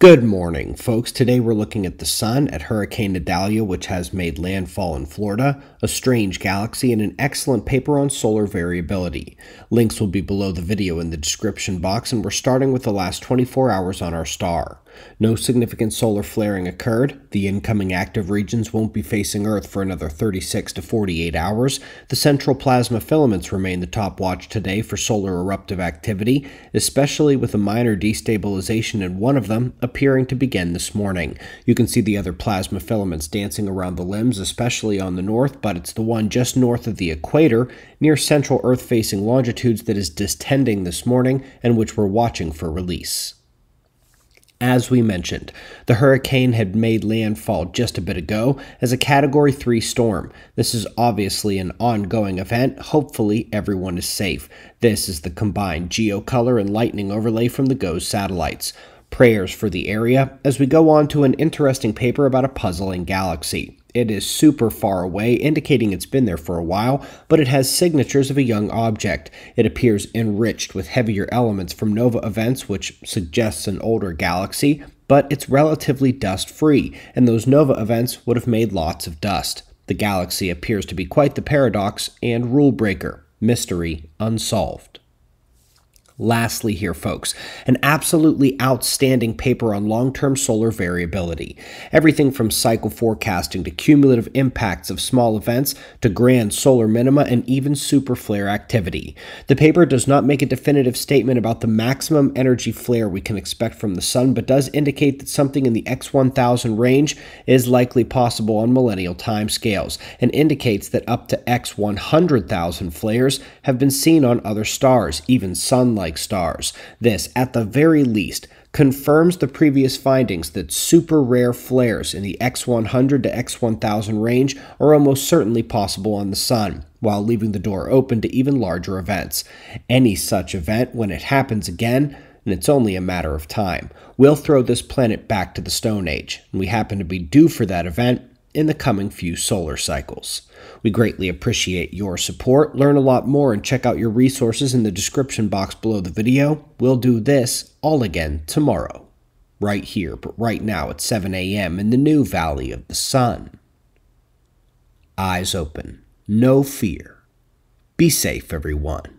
Good morning, folks. Today we're looking at the sun at Hurricane Idalia, which has made landfall in Florida, a strange galaxy, and an excellent paper on solar variability. Links will be below the video in the description box, and we're starting with the last 24 hours on our star. No significant solar flaring occurred. The incoming active regions won't be facing Earth for another 36 to 48 hours. The central plasma filaments remain the top watch today for solar eruptive activity, especially with a minor destabilization in one of them appearing to begin this morning. You can see the other plasma filaments dancing around the limbs, especially on the north, but it's the one just north of the equator, near central Earth-facing longitudes, that is distending this morning and which we're watching for release. As we mentioned, the hurricane had made landfall just a bit ago as a Category 3 storm. This is obviously an ongoing event. Hopefully, everyone is safe. This is the combined geocolor and lightning overlay from the GOES satellites. Prayers for the area as we go on to an interesting paper about a puzzling galaxy. It is super far away, indicating it's been there for a while, but it has signatures of a young object. It appears enriched with heavier elements from nova events, which suggests an older galaxy, but it's relatively dust-free, and those nova events would have made lots of dust. The galaxy appears to be quite the paradox and rule breaker. Mystery unsolved. Lastly here, folks, an absolutely outstanding paper on long-term solar variability. Everything from cycle forecasting to cumulative impacts of small events to grand solar minima and even superflare activity. The paper does not make a definitive statement about the maximum energy flare we can expect from the sun, but does indicate that something in the X1000 range is likely possible on millennial timescales, and indicates that up to X100,000 flares have been seen on other stars, even sunlight stars. This, at the very least, confirms the previous findings that super rare flares in the X100 to X1000 range are almost certainly possible on the sun, while leaving the door open to even larger events. Any such event, when it happens again, and it's only a matter of time, will throw this planet back to the Stone Age, and we happen to be due for that event in the coming few solar cycles. We greatly appreciate your support. Learn a lot more and check out your resources in the description box below the video. We'll do this all again tomorrow, right here, but right now at 7 a.m. in the new Valley of the Sun. Eyes open, no fear. Be safe, everyone.